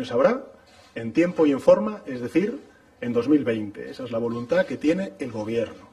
elecciones habrá en tiempo y en forma, es decir, en 2020. Esa es la voluntad que tiene el Gobierno.